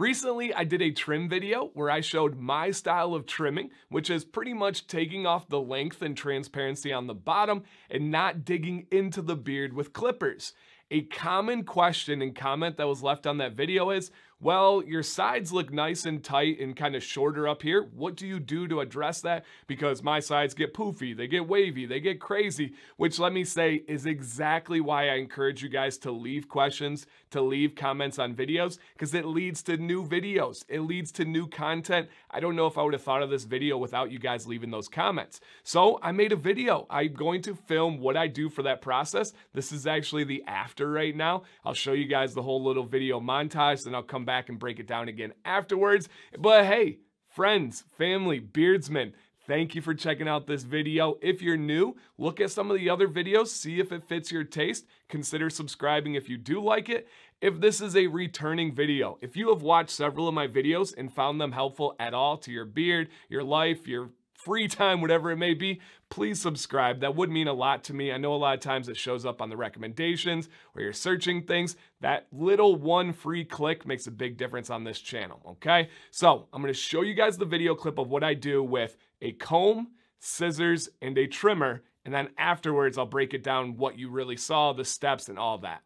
Recently, I did a trim video where I showed my style of trimming, which is pretty much taking off the length and transparency on the bottom and not digging into the beard with clippers. A common question and comment that was left on that video is, well, your sides look nice and tight and kind of shorter up here. What do you do to address that? Because my sides get poofy, they get wavy, they get crazy, which let me say is exactly why I encourage you guys to leave questions, to leave comments on videos, because it leads to new videos. It leads to new content. I don't know if I would have thought of this video without you guys leaving those comments. So I made a video. I'm going to film what I do for that process. This is actually the after right now. I'll show you guys the whole little video montage, then I'll come back and break it down again afterwards. But hey, friends, family, beardsmen, thank you for checking out this video. If you're new, look at some of the other videos, see if it fits your taste. Consider subscribing if you do like it. If this is a returning video, if you have watched several of my videos and found them helpful at all to your beard, your life, your free time, whatever it may be, please subscribe. That would mean a lot to me. I know a lot of times it shows up on the recommendations or you're searching things. That little one free click makes a big difference on this channel, okay? So I'm going to show you guys the video clip of what I do with a comb, scissors, and a trimmer. And then afterwards, I'll break it down what you really saw, the steps, and all that.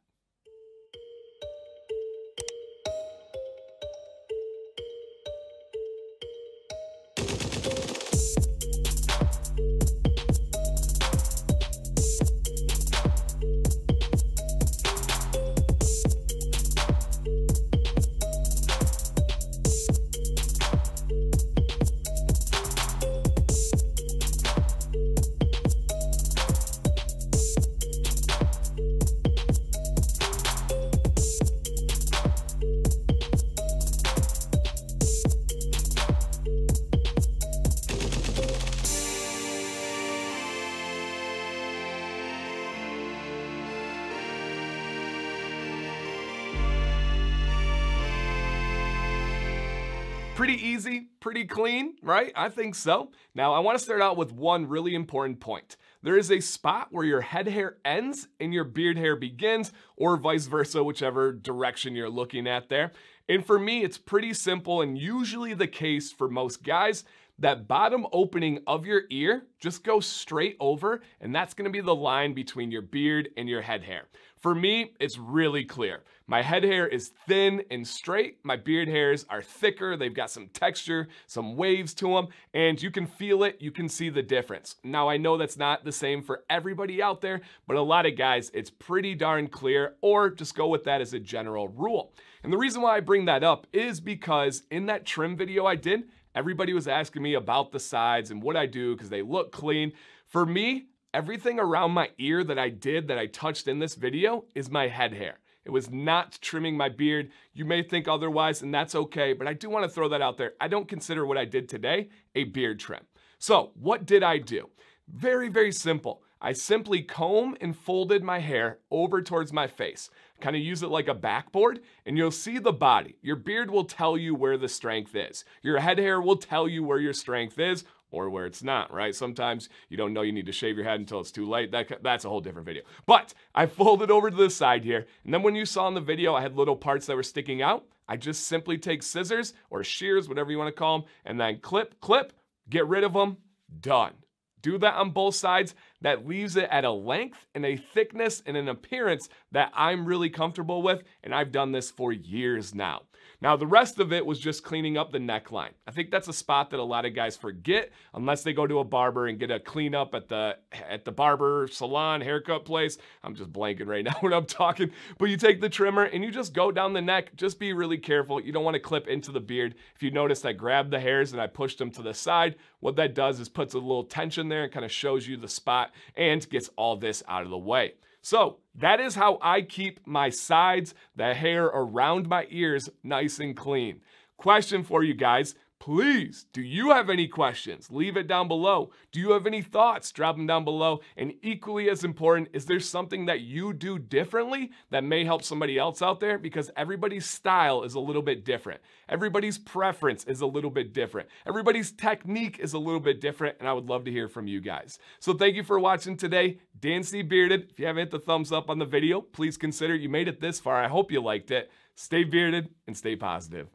Pretty easy, pretty clean, right? I think so. Now, I want to start out with one really important point. There is a spot where your head hair ends and your beard hair begins, or vice versa, whichever direction you're looking at there. And for me, it's pretty simple and usually the case for most guys. That bottom opening of your ear just goes straight over, and that's gonna be the line between your beard and your head hair. For me, it's really clear. My head hair is thin and straight. My beard hairs are thicker. They've got some texture, some waves to them, and you can feel it. You can see the difference. Now, I know that's not the same for everybody out there, but a lot of guys, it's pretty darn clear, or just go with that as a general rule. And the reason why I bring that up is because in that trim video I did, everybody was asking me about the sides and what I do because they look clean. For me, everything around my ear that I did, that I touched in this video, is my head hair. It was not trimming my beard. You may think otherwise, and that's okay, but I do want to throw that out there. I don't consider what I did today a beard trim. So what did I do? Very, very simple. I simply comb and folded my hair over towards my face. Kind of use it like a backboard, and you'll see the body. Your beard will tell you where the strength is. Your head hair will tell you where your strength is or where it's not, right? Sometimes you don't know you need to shave your head until it's too late. That's a whole different video. But I folded over to the side here, and then when you saw in the video, I had little parts that were sticking out. I just simply take scissors or shears, whatever you want to call them, and then clip, clip, get rid of them, done. Do that on both sides. That leaves it at a length and a thickness and an appearance that I'm really comfortable with, and I've done this for years now. Now, the rest of it was just cleaning up the neckline. I think that's a spot that a lot of guys forget unless they go to a barber and get a cleanup at the barber salon, haircut place. I'm just blanking right now when I'm talking. But you take the trimmer and you just go down the neck. Just be really careful. You don't want to clip into the beard. If you noticed, I grabbed the hairs and I pushed them to the side. What that does is puts a little tension there and kind of shows you the spot and gets all this out of the way. So that is how I keep my sides, the hair around my ears, nice and clean. Question for you guys. Please, do you have any questions? Leave it down below. Do you have any thoughts? Drop them down below. And equally as important, is there something that you do differently that may help somebody else out there? Because everybody's style is a little bit different. Everybody's preference is a little bit different. Everybody's technique is a little bit different, and I would love to hear from you guys. So thank you for watching today. Dan C Bearded. If you haven't hit the thumbs up on the video, please consider. You made it this far. I hope you liked it. Stay bearded and stay positive.